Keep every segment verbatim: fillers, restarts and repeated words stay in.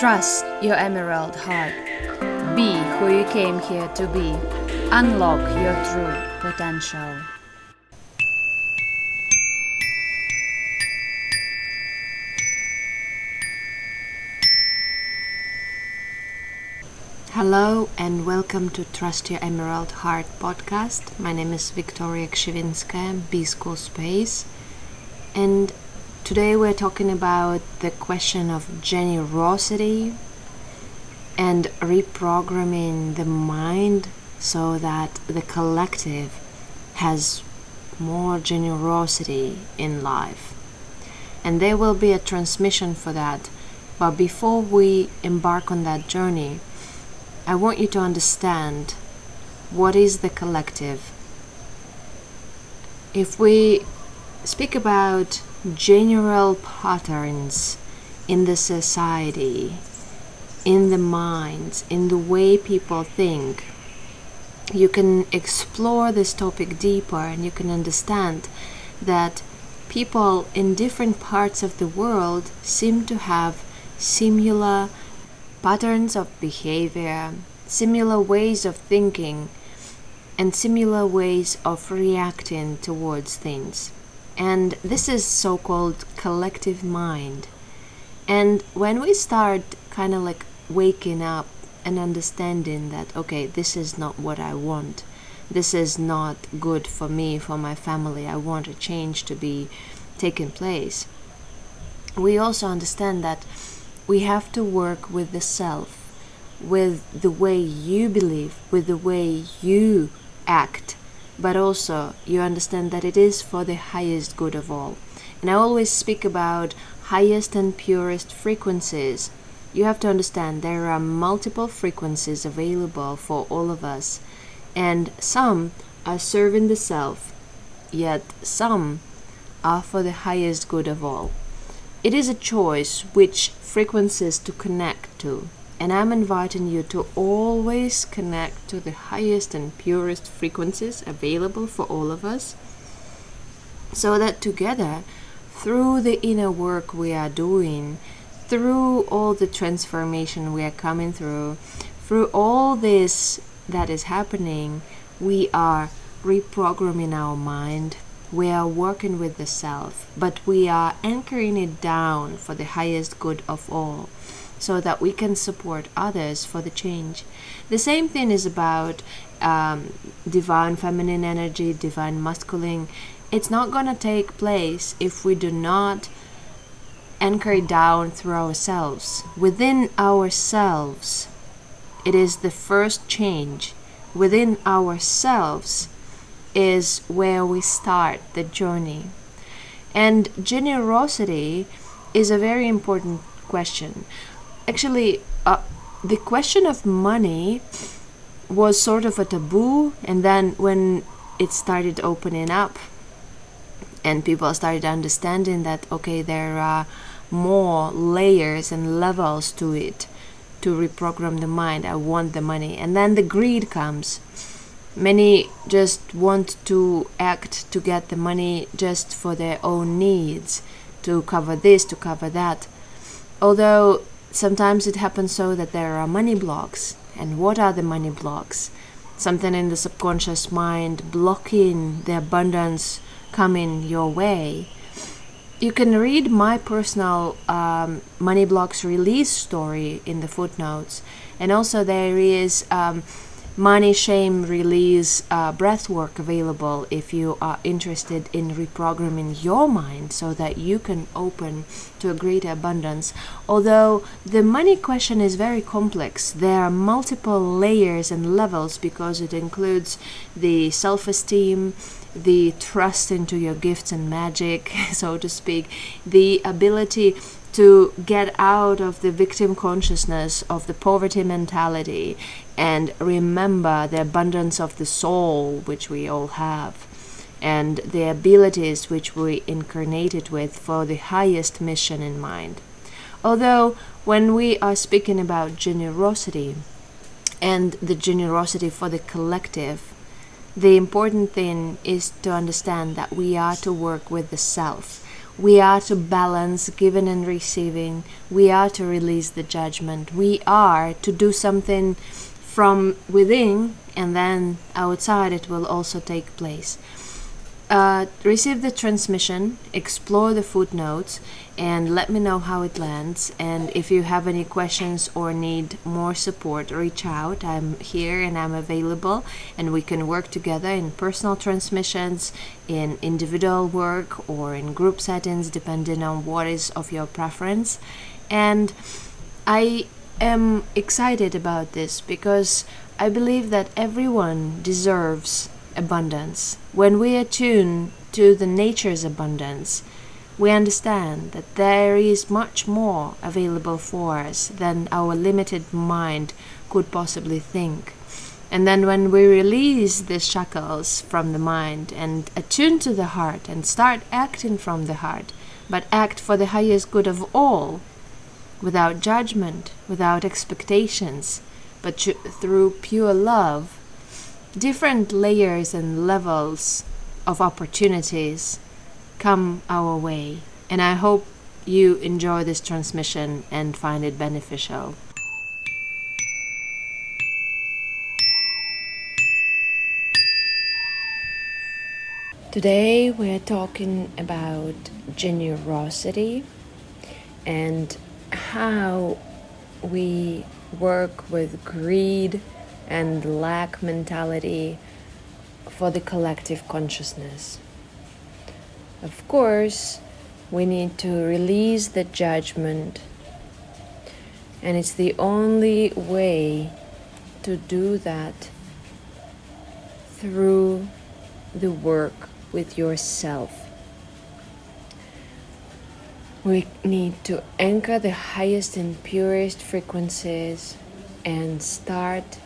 Trust your emerald heart. Be who you came here to be. Unlock your true potential. Hello and welcome to Trust Your Emerald Heart podcast. My name is Victoria Kshyvinska, B E School Space, and today we're talking about the question of generosity and reprogramming the mind so that the collective has more generosity in life. And there will be a transmission for that. But before we embark on that journey, I want you to understand what is the collective. If we speak about general patterns in the society, in the minds, in the way people think, you can explore this topic deeper and you can understand that people in different parts of the world seem to have similar patterns of behavior, similar ways of thinking, and similar ways of reacting towards things. And this is so-called collective mind. And when we start kind of like waking up and understanding that, okay, this is not what I want, this is not good for me, for my family, I want a change to be taking place, we also understand that we have to work with the self, with the way you believe, with the way you act. But also, you understand that it is for the highest good of all. And I always speak about highest and purest frequencies. You have to understand there are multiple frequencies available for all of us. And some are serving the self, yet some are for the highest good of all. It is a choice which frequencies to connect to. And I'm inviting you to always connect to the highest and purest frequencies available for all of us, so that together, through the inner work we are doing, through all the transformation we are coming through, through all this that is happening, we are reprogramming our mind, we are working with the self, but we are anchoring it down for the highest good of all, so that we can support others for the change. The same thing is about um, divine feminine energy, divine masculine. It's not going to take place if we do not anchor it down through ourselves. Within ourselves, it is the first change. Within ourselves is where we start the journey. And generosity is a very important question. Actually, uh, the question of money was sort of a taboo, and then when it started opening up and people started understanding that, okay, there are more layers and levels to it, to reprogram the mind, I want the money. And then the greed comes. Many just want to act to get the money just for their own needs, to cover this, to cover that. Although sometimes it happens so that there are money blocks. And what are the money blocks? Something in the subconscious mind blocking the abundance coming your way. You can read my personal um, money blocks release story in the footnotes. And also there is um, money shame release uh, breathwork available if you are interested in reprogramming your mind so that you can open to a greater abundance. Although the money question is very complex, there are multiple layers and levels because it includes the self-esteem, the trust into your gifts and magic, so to speak, the ability to get out of the victim consciousness, of the poverty mentality, and remember the abundance of the soul which we all have, and the abilities which we incarnated with for the highest mission in mind. Although when we are speaking about generosity and the generosity for the collective, the important thing is to understand that we are to work with the self. We are to balance giving and receiving. We are to release the judgment. We are to do something from within, and then outside it will also take place. Uh, receive the transmission, explore the footnotes, and let me know how it lands. And if you have any questions or need more support, reach out. I'm here and I'm available, and we can work together in personal transmissions, in individual work, or in group settings, depending on what is of your preference. And I am excited about this because I believe that everyone deserves abundance. When we attune to the nature's abundance, we understand that there is much more available for us than our limited mind could possibly think. And then when we release the shackles from the mind and attune to the heart and start acting from the heart, but act for the highest good of all, without judgment, without expectations, but through pure love, different layers and levels of opportunities come our way. And I hope you enjoy this transmission and find it beneficial. Today we are talking about generosity and how we work with greed and lack mentality for the collective consciousness. Of course, we need to release the judgment, and it's the only way to do that through the work with yourself. We need to anchor the highest and purest frequencies and start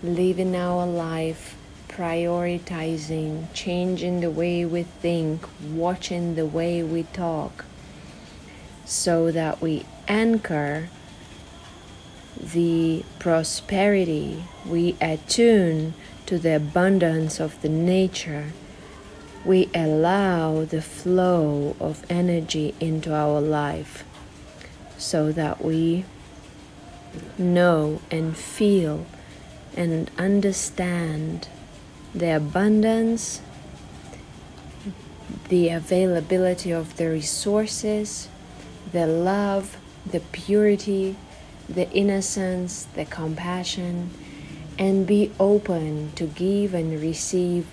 living our life, prioritizing, changing the way we think, watching the way we talk, so that we anchor the prosperity, we attune to the abundance of the nature, we allow the flow of energy into our life, so that we know and feel and understand the abundance, the availability of the resources, the love, the purity, the innocence, the compassion, and be open to give and receive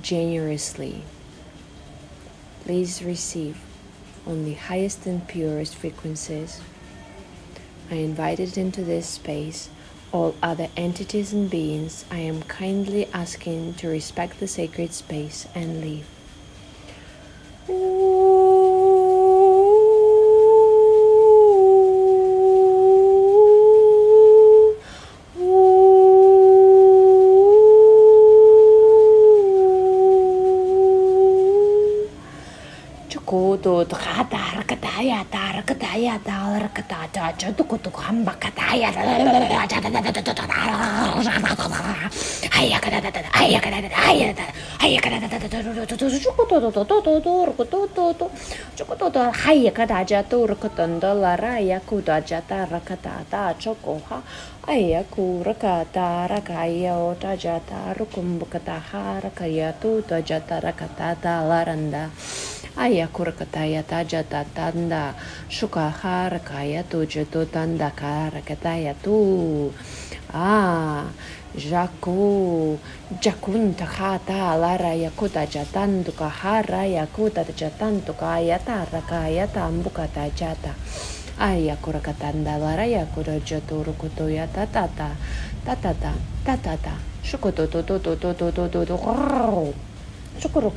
generously. Please receive on the highest and purest frequencies. I invited into this space all other entities and beings. I am kindly asking to respect the sacred space and leave. Ayakurakataya tajata tanda shukahara kaya tujutu tanda karakataya tu ah jaku jakunta kata lara yakuta jatandu kahara yakuta jatandu kaya tara kaya tambukata jata ayakurakatanda lara yakuta jaturu kutuya tatata tatata tatata shukutu tu tu tu tu tu tu tu tu Alla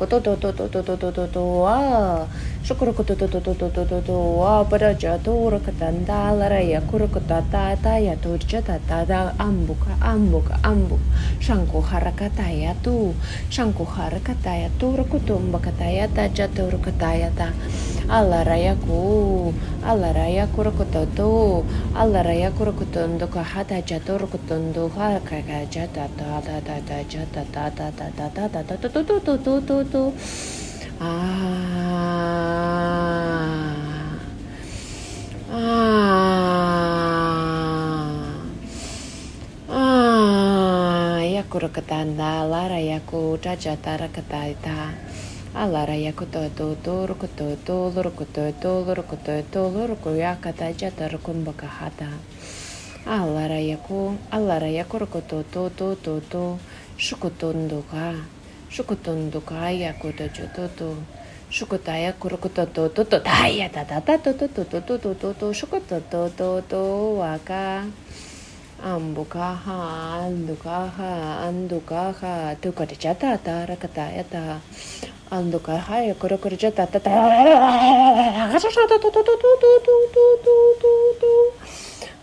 Ah. Ah. Ah. Yakurakatanda, Lara Yaku, Jaja Tarakataita, Alara Yakutoto, Rukototo, Rukototo, Rukototo, Rukoyakata, Jatarukun Bakahata. Alara Yaku, Alara Yakurukoto, Toto, Toto, Shukutunduka. Shukutundukai Kutoto, Shukutaya Kurukoto, Totaya, Tata, Toto, Shukototo, Waka, Ambukaha, Andukaha, Andukaha, Tukatata, Rakatayata, Andukaha, Kurukurjata,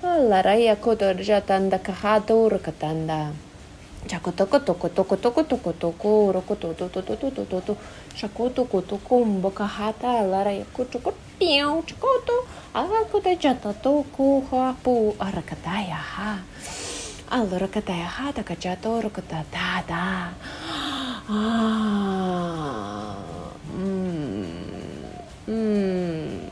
Alaraya Kotorjatanda Kahatu Rakatanda. Chakotoko toko toko toko toko toko roko to to to to to to to to shakoto kotoko mbokahata alara yakuchoko piao chokoto alakote jata toko hapu arakataya ha alarakataya ha takajato rokata da da ah mm mm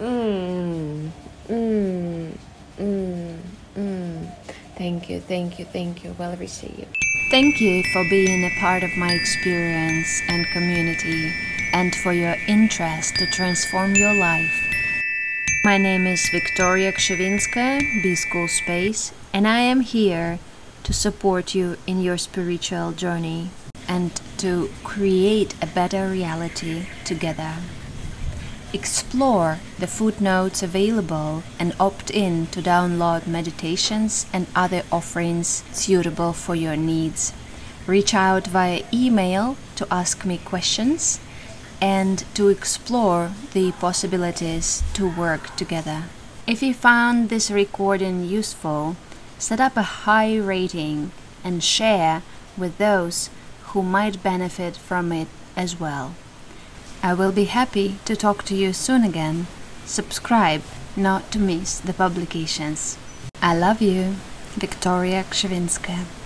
mm mm mm mm Thank you, thank you, thank you. Well received. Thank you for being a part of my experience and community and for your interest to transform your life. My name is Victoria Kshyvinska, B E School Space, and I am here to support you in your spiritual journey and to create a better reality together. Explore the footnotes available and opt in to download meditations and other offerings suitable for your needs. Reach out via email to ask me questions and to explore the possibilities to work together. If you found this recording useful, set up a high rating and share with those who might benefit from it as well. I will be happy to talk to you soon again. Subscribe not to miss the publications. I love you, Victoria Kshyvinska.